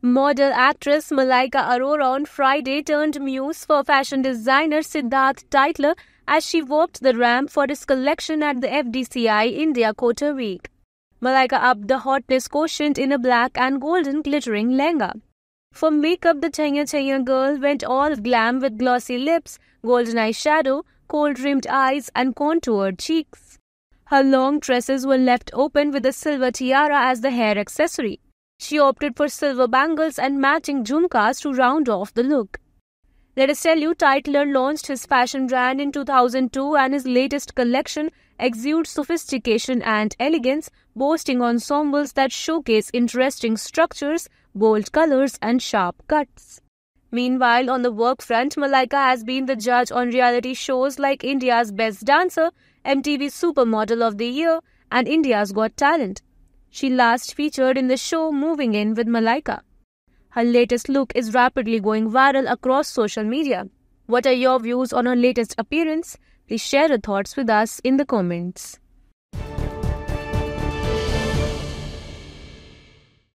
Model actress Malaika Arora on Friday turned muse for fashion designer Siddartha Tytler as she walked the ramp for his collection at the FDCI India Couture Week. Malaika upped the hotness quotient in a black and golden glittering lehenga. For makeup, the Chhaiya Chhaiya girl went all glam with glossy lips, golden eyeshadow, gold-rimmed eyes and contoured cheeks. Her long tresses were left open with a silver tiara as the hair accessory. She opted for silver bangles and matching jhumkas to round off the look. Let us tell you, Tytler launched his fashion brand in 2002 and his latest collection exudes sophistication and elegance, boasting ensembles that showcase interesting structures, bold colors and sharp cuts. Meanwhile, on the work front, Malaika has been the judge on reality shows like India's Best Dancer, MTV Supermodel of the Year and India's Got Talent. She last featured in the show Moving In with Malaika. Her latest look is rapidly going viral across social media. What are your views on her latest appearance? Please share your thoughts with us in the comments.